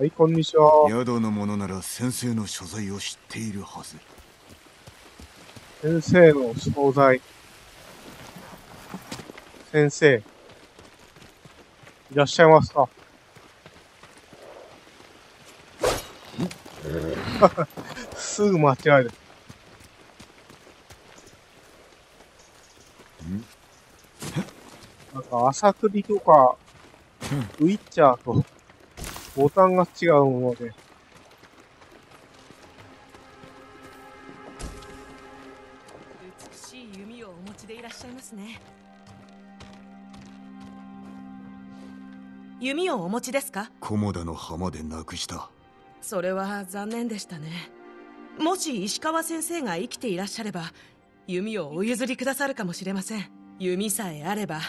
はい、こんにちは。宿の者なら先生の所在を知っているはず。先生の所在。先生。いらっしゃいますか。すぐ間違える。なんか、朝首とか、ウィッチャーと、ボタンが違うので。美しい弓をお持ちでいらっしゃいますね。弓をお持ちですか？コモダの浜でなくした。それは残念でしたね。もし石川先生が生きていらっしゃれば、弓をお譲りくださるかもしれません。弓さえあれば、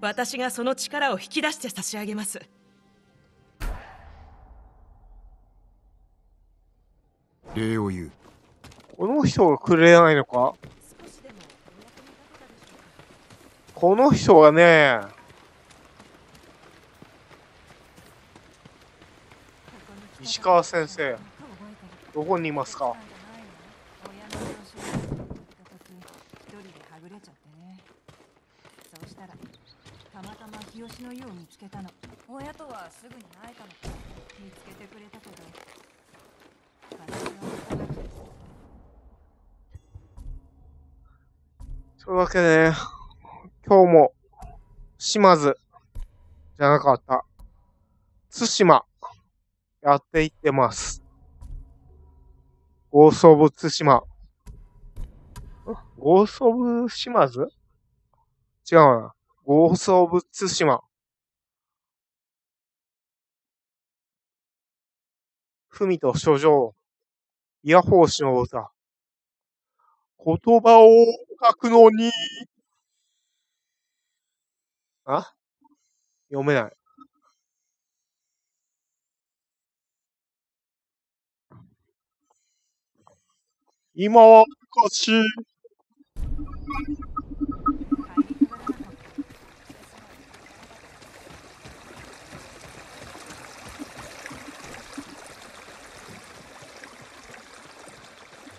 私がその力を引き出して差し上げます。礼を言う。この人がくれないのか？この人がね、石川先生、どこにいますか？日吉の湯を見つけたの。親とはすぐに会えたの。見つけてくれたけど。というわけでね、今日も島津じゃなかった対馬やっていってます。ゴースト・オブ・対馬。ゴースト・オブ・島津？違うな。ゴースト・オブ・対馬。文と書状。イヤホー氏の歌。言葉を書くのに。あ？読めない。今は昔。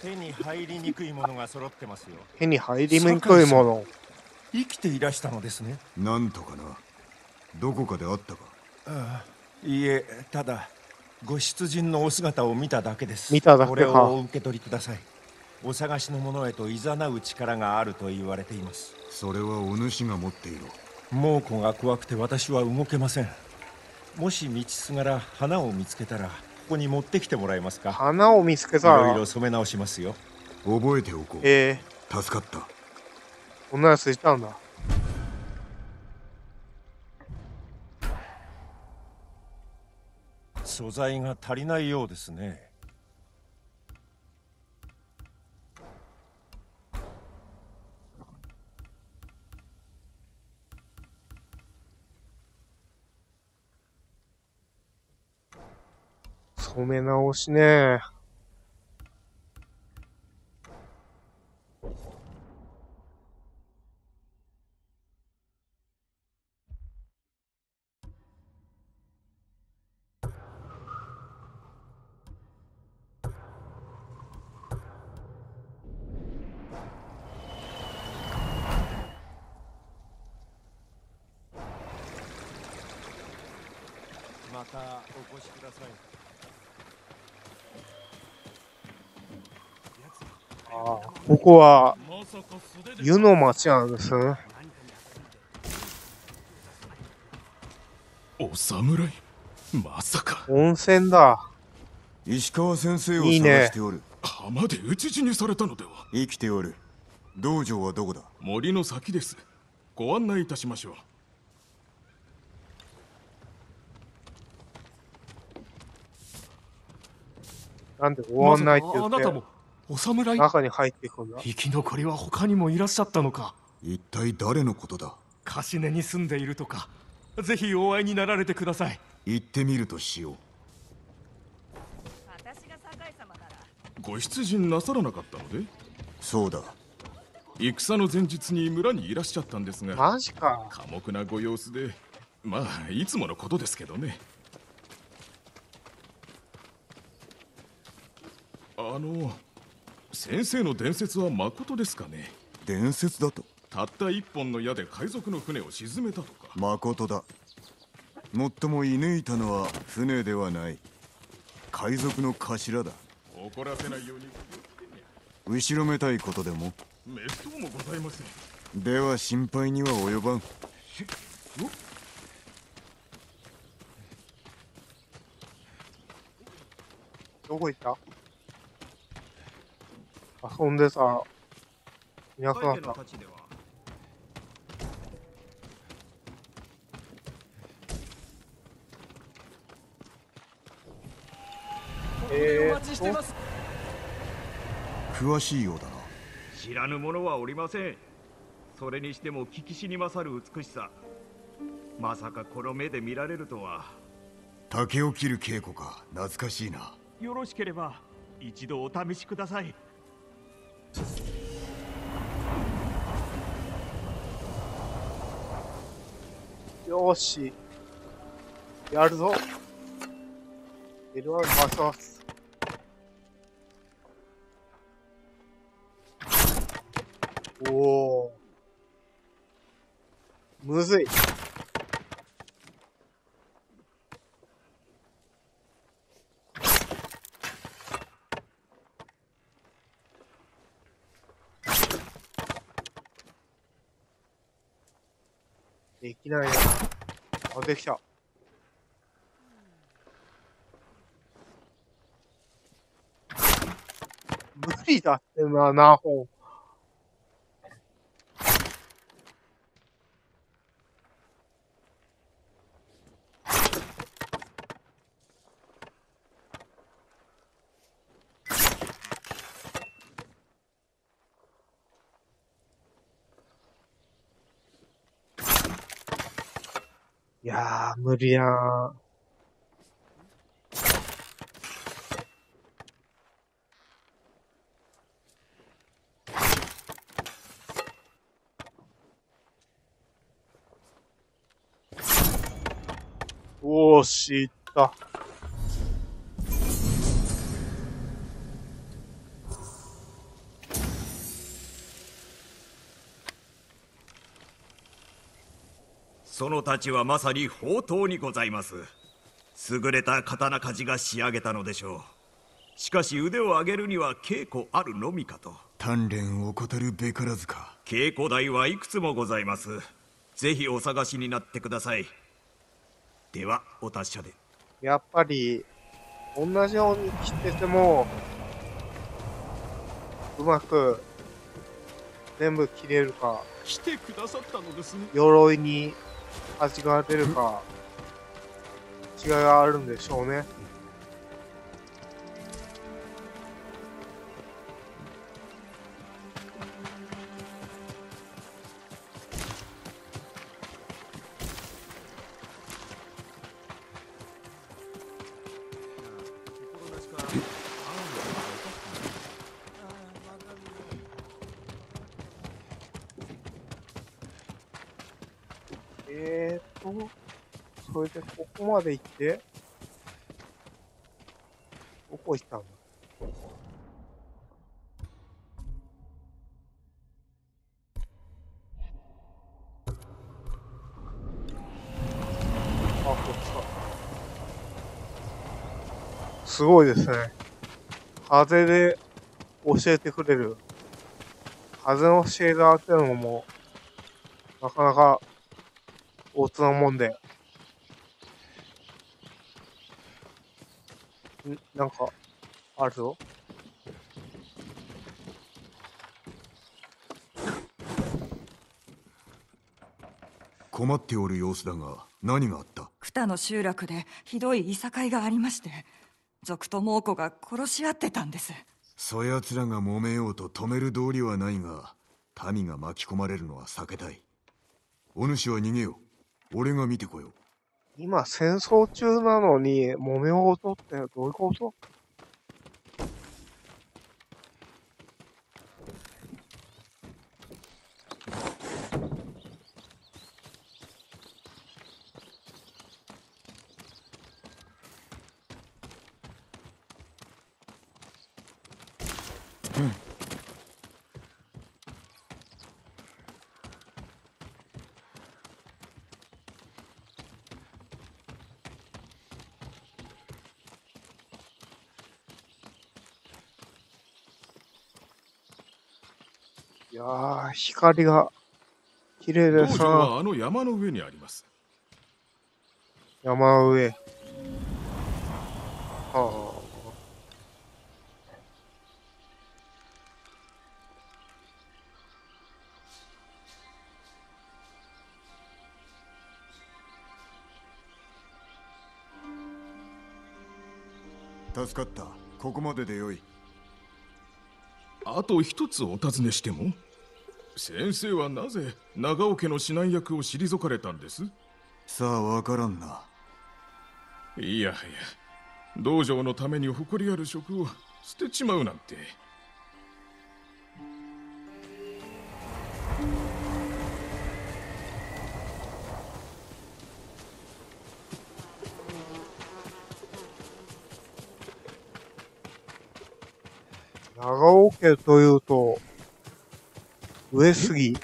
手に入りにくいものが揃ってますよ。手に入りにくいもの。生きていらしたのですね。なんとかな。どこかであったか。ああ、いいえ、ただご出陣のお姿を見ただけです。見ただけか。これをお受け取りください。お探しの者へと誘う力があると言われています。それはお主が持っている。猛虎が怖くて私は動けません。もし道すがら花を見つけたら。ここに持ってきてもらえますか。花を見つけたらいろいろ染め直しますよ。覚えておこう。助かった。こんなやついたんだ。素材が足りないようですね。染め直しね。またお越しください。ここは湯の町なんですね。お侍、まさか温泉だ。石川先生を探しておる。いいね。浜で討ち死にされたのでは。生きておる。道場はどこだ。森の先です。ご案内いたしましょう。なんでご案内って言って。あなたもお侍、中に入っていくんだ。生き残りは他にもいらっしゃったのか。一体誰のことだ。カシネに住んでいるとか。ぜひお会いになられてください。行ってみるとしよう。私が堺様ならご出陣なさらなかったので。そうだ。戦の前日に村にいらっしゃったんですが。マジか。寡黙なご様子で、まあいつものことですけどね。先生の伝説は誠ですかね。伝説だと？たった一本の矢で海賊の船を沈めたとか。誠だ。最も射抜いたのは船ではない、海賊の頭だ。怒らせないように。後ろめたいことでも？めっそうもございません。では心配には及ばん。どこ行った？遊んでさ、いなくなった。詳しいようだな。知らぬ者はおりません。それにしても聞きしに勝る美しさ。まさかこの目で見られるとは。竹を切る稽古か、懐かしいな。よろしければ一度お試しください。よし、やるぞ。いろいろ回します。おお、むずい。できないな。あ、できた。無理だってな、何本。いやー、無理やー。おー、知った。その太刀はまさに宝刀にございます。優れた刀鍛冶が仕上げたのでしょう。しかし腕を上げるには稽古あるのみかと。鍛錬を怠るべからずか。稽古台はいくつもございます。ぜひお探しになってください。ではお達者で。やっぱり同じように切っててもうまく全部切れるか、来てくださったのですね。鎧に味が出るか、違いがあるんでしょうね。それでここまで行って、どこ行ったんだ？あ、こっちか。すごいですね。風で教えてくれる。風のシェーダーっていうのも、なかなか大津なもんで。なんかあるぞ。困っておる様子だが何があった？クタの集落でひどいいさかいがありまして、賊と猛虎が殺し合ってたんです。そやつらが揉めようと止める道理はないが、民が巻き込まれるのは避けたい。お主は逃げよう。俺が見てこよう。今戦争中なのに揉め事ってどういうこと？やー、光が綺麗でさ。道場はあの山の上にあります。山上。はあ。助かった。ここまででよい。あと一つお尋ねしても、先生はなぜ長尾家の指南役を退かれたんです？さあ、わからんな。いやはや、道場のために誇りある職を捨てちまうなんて。長尾家というと、上杉。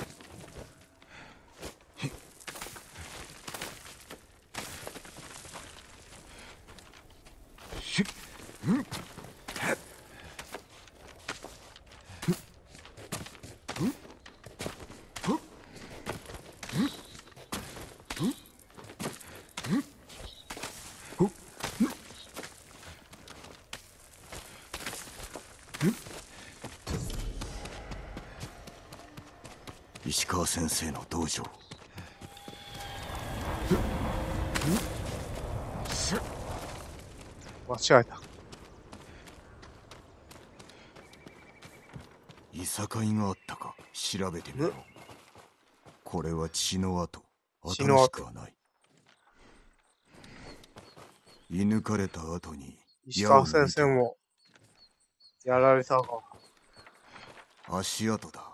石川先生の道場。間違えた。いさかいがあったか調べてみろ。これは血の跡。新しくはない。射抜かれた後に石川先生もやられたか。足跡だ。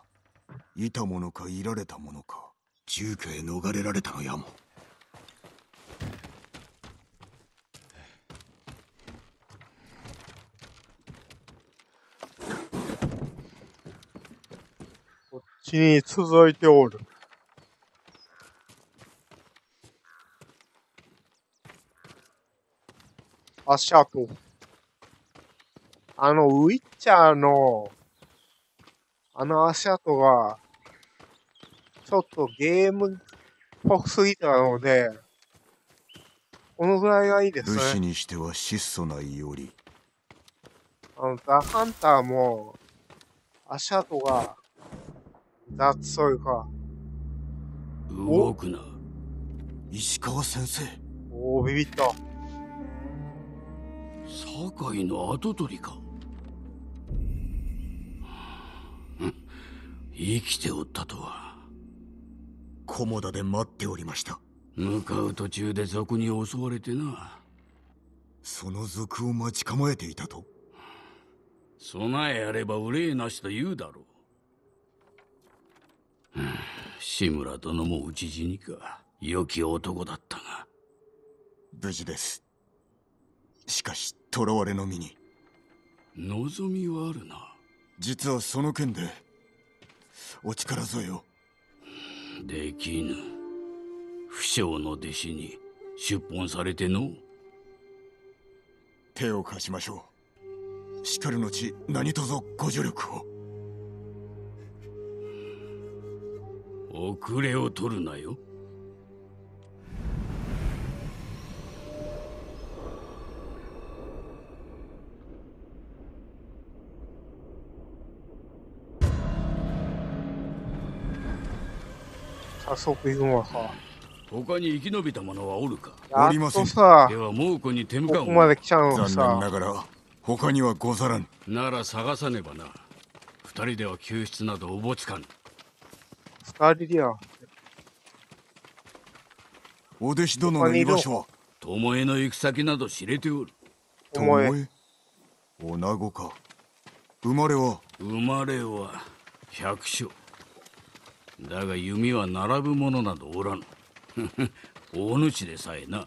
いたものかいられたものか、住居へ逃れられたのやも。こっちに続いておる。足跡。あのウィッチャーのあの足跡が、ちょっとゲームっぽすぎたので、このぐらいがいいですね。武士にしては質素な伊織。ザ・ハンターも、足跡が、雑というか。動くな。石川先生。おお、ビビった。堺の跡取りか。生きておったとは。菰田で待っておりました。向かう途中で賊に襲われてな。その賊を待ち構えていたと。備えあれば憂いなしと言うだろう。志村殿も討ち死にか。良き男だったが。無事です。しかし囚われの身に。望みはあるな。実はその件でお力添えを。できぬ。不肖の弟子に出奔されての。手を貸しましょう。しかるのち何とぞご助力を。遅れを取るなよ。あそこ行くのか。他に生き延びた者はおるか。おりません。では猛虎に手向かう。ここまで来ちゃうのさ。残念ながら他にはござらん。なら探さねばな。二人では救出などおぼつかぬ。二人では。お弟子殿の居場所は。巴の行く先など知れておる。巴。女子か。生まれは。生まれは百姓。だが弓は並ぶ者などおらぬ。大主でさえな。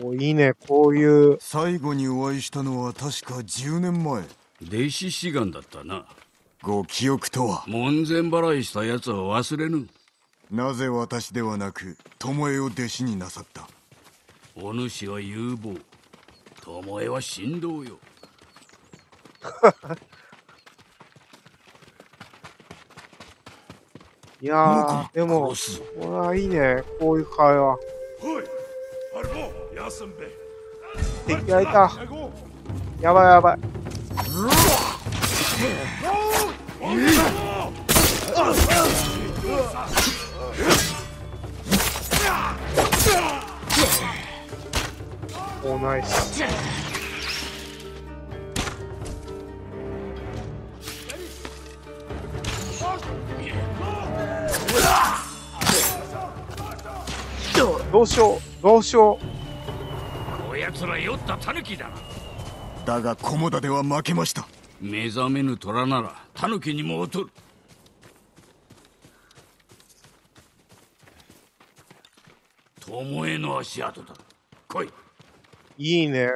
お、いいね、こういう。最後にお会いしたのは確か10年前。弟子志願だったな。ご記憶とは。門前払いしたやつは忘れぬ。なぜ私ではなく巴を弟子になさった。お主は有望、巴は神道よ。いやー、でも、ほら、いいね、こういう会話。敵がいた。やばいやばい。おー、ナイス。どうしようどうしよう。こやつら酔ったタヌキだな。だが菰田では負けました。目覚めぬ虎ならタヌキにも劣る。巴の足跡だ。来い。いいね。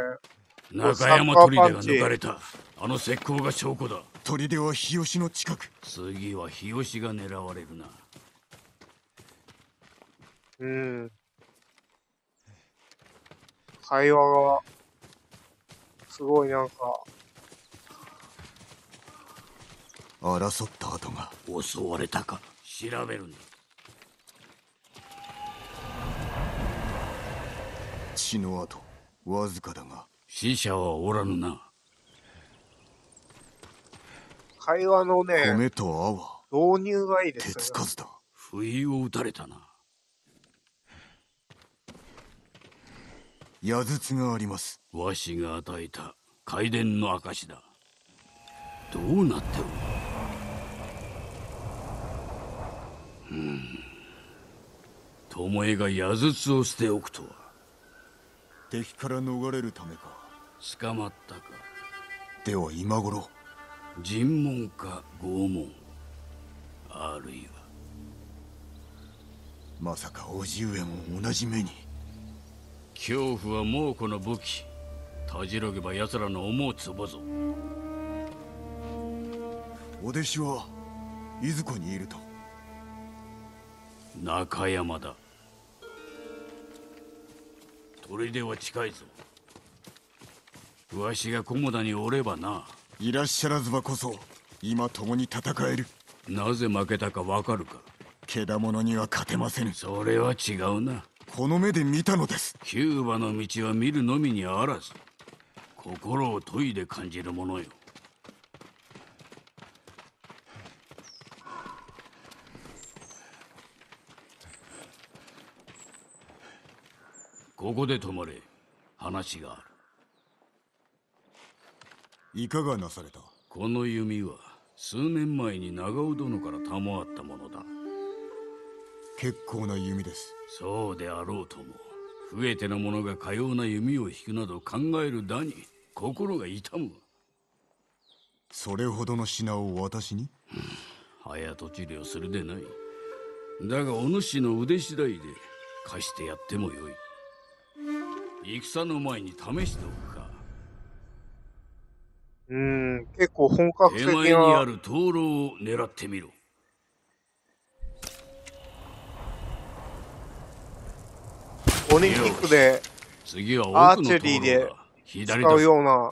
中山砦が抜かれた。あの石膏が証拠だ。砦は日吉の近く。次は日吉が狙われるな。うん。会話がすごい。なんか争った跡が。襲われたか調べるんだ。血の跡わずかだが死者はおらぬな。会話のね、米と泡導入がいいですね。手つかずだ。不意を打たれたな。矢筒があります。わしが与えた開殿の証だ。どうなっておる。巴が矢筒を捨ておくとは。敵から逃れるためか。捕まったか。では今頃尋問か拷問、あるいはまさか叔父上も同じ目に。恐怖は猛虎の武器。たじろげば奴らの思うつぼぞ。お弟子はいずこにいると。中山だ。砦は近いぞ。わしが菰田におればな。いらっしゃらずばこそ今共に戦える。なぜ負けたかわかるか。けだものには勝てませぬ。それは違うな。この目で見たのです。キューバの道は見るのみにあらず、心を研いで感じるものよ。ここで止まれ。話がある。いかがなされた。この弓は数年前に長尾殿から賜ったものだ。結構な弓です。そうであろうとも。増えての者がかような弓を引くなど考えるだに心が痛む。それほどの品を私に。早とちりをするでない。だがお主の腕次第で貸してやってもよい。戦の前に試しておくか。結構本格的な。手前にある灯籠を狙ってみろ。オリンピックでアーチェリーで使うような。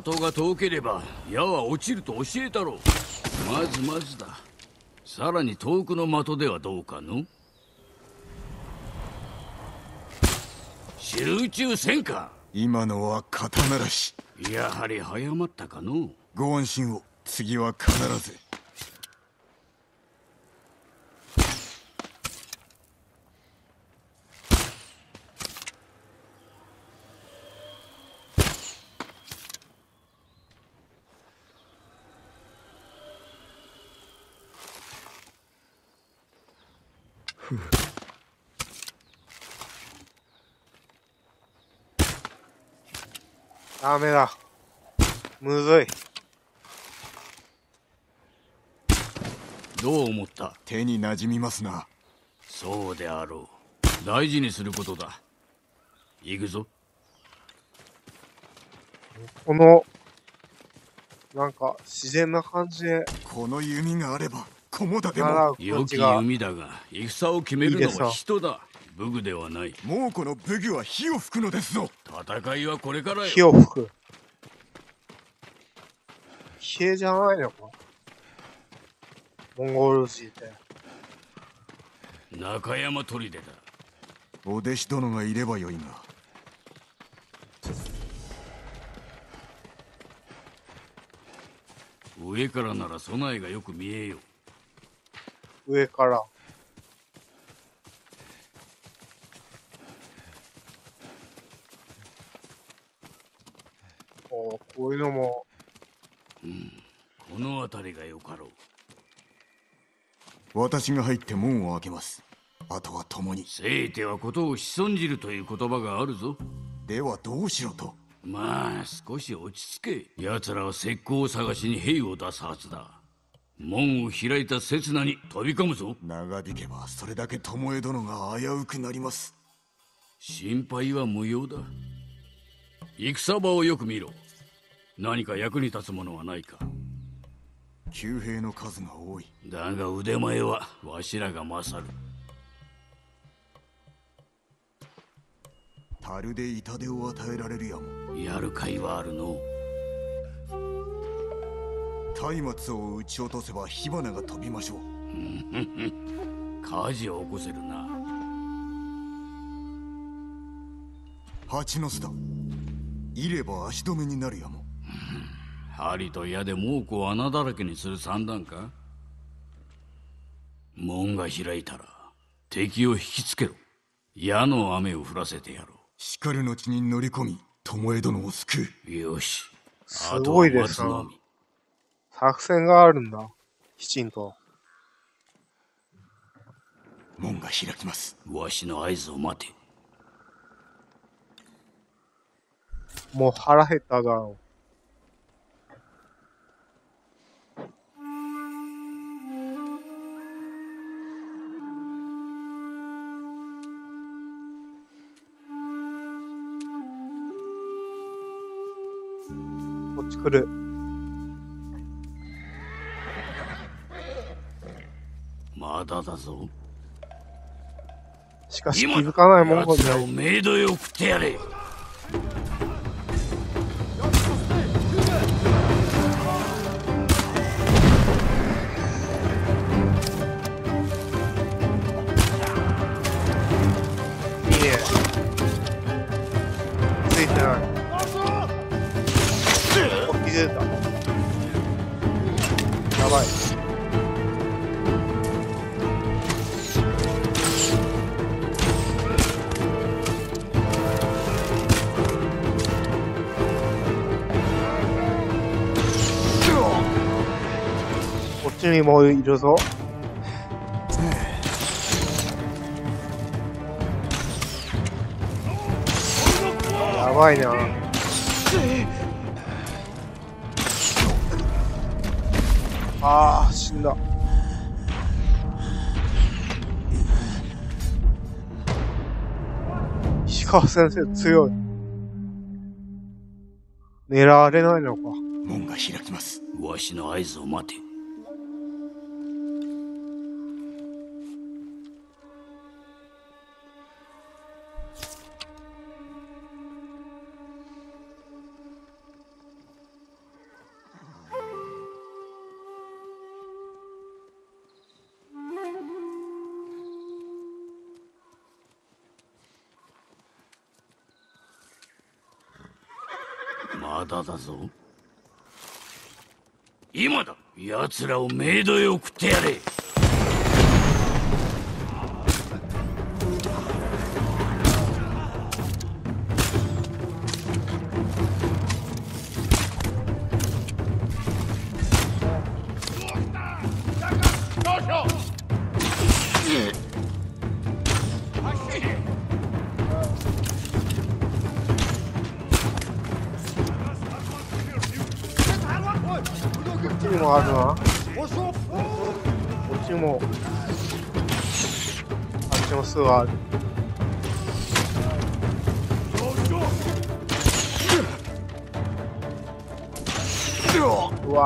的が遠ければ矢は落ちると教えたろう。まずまずだ。さらに遠くの的ではどうかの。集中せんか。今のは肩慣らし。やはり早まったかの。ご安心を。次は必ず。ダメだ。むずい。どう思った。手に馴染みますな。そうであろう。大事にすることだ。行くぞ。このなんか自然な感じで。この弓があれば菰田でも良き弓だが、戦を決めるのは人だ。武具ではない。もうこの武具は火を吹くのですぞ。戦いはこれからよ。火を吹く。火じゃないのか。モンゴル人って。中山砦だ。お弟子殿がいればよいが。上からなら備えがよく見えよ。上から。こういうのも。うん、この辺りがよかろう。私が入って門を開けます。あとは共に。せいてはことを潜じるという言葉があるぞ。ではどうしろと。まあ少し落ち着け。奴らは石膏を探しに兵を出すはずだ。門を開いた刹那に飛び込むぞ。長引けばそれだけ巴殿が危うくなります。心配は無用だ。戦場をよく見ろ。何か役に立つものはないか。旧兵の数が多い。だが腕前はわしらが勝る。樽で痛手を与えられるやも。やる甲斐はあるの。松明を撃ち落とせば火花が飛びましょう。火事を起こせるな。蜂の巣だ。いれば足止めになるやも。針と矢で猛虎を穴だらけにする算段か。門が開いたら敵を引きつけろ。矢の雨を降らせてやろう。しかるのちに乗り込み、巴殿を救う。よし。すごいですな。作戦があるんだ。きちんと。門が開きます。わしの合図を待て。もう腹減っただろう。来る。まだだぞ。しかし気づかないもんこれ。奴をメイドへ送ってやれ。もういるぞ。やばいな。ああ、死んだ。石川先生強い。狙われないのか。門が開きます。わしの合図を待て。だぞ。今だ。奴らをメイドへ送ってやれ。う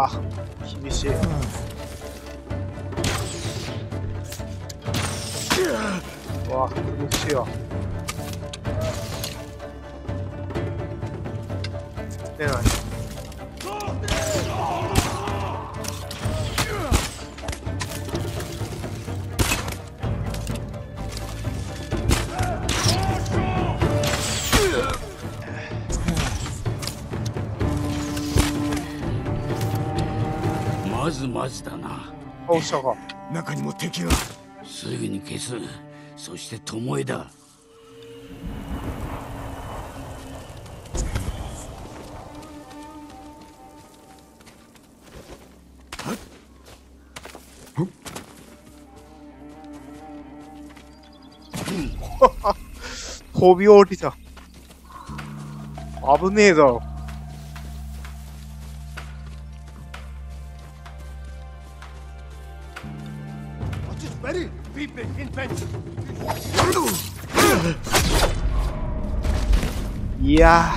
わ、厳しい。うわ、厳しいよ。出ない。マジだな。おしゃが中にも敵が。すぐに消す。そしてトモエだ。飛び降りた。危ねえだろ。いや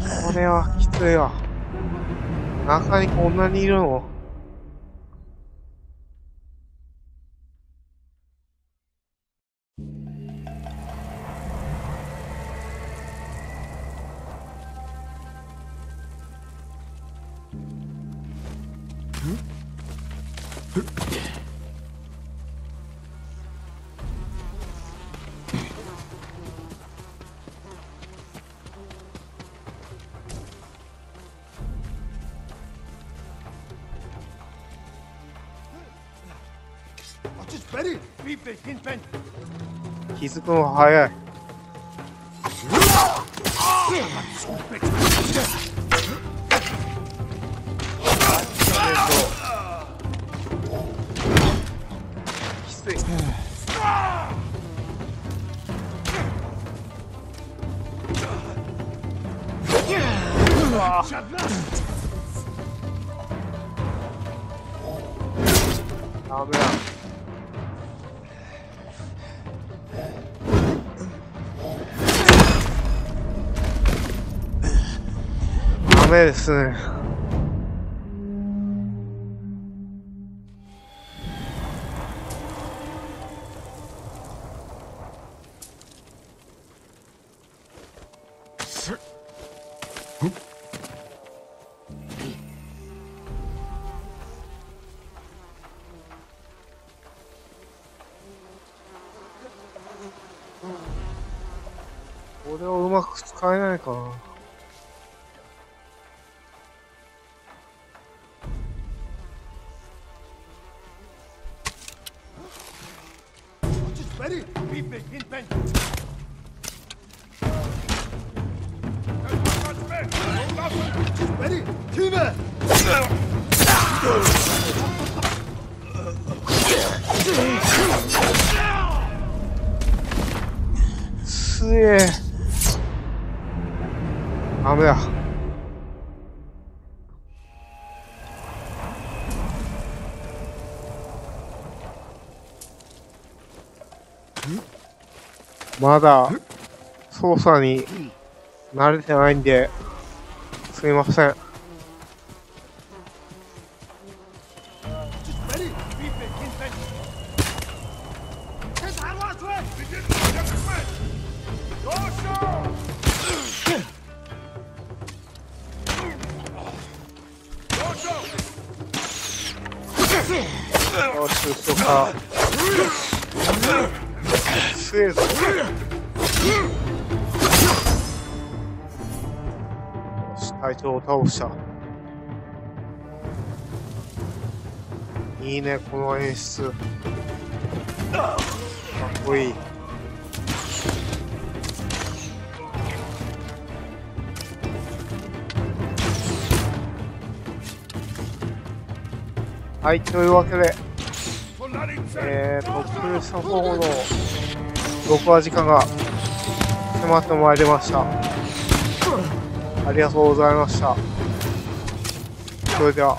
ー、これはきついわ。中にこんなにいるの？気づくのが早い。きつい。うわダメだ。ダメですね。これをうまく使えないかな。すげえ。ダメだ。まだ操作に慣れてないんですいません。よし、嘘か。強えぞ。よし、隊長を倒した。いいね、この演出。かっこいい。はい、というわけで、特殊処方の録画時間が迫ってまいりました。ありがとうございました。それでは。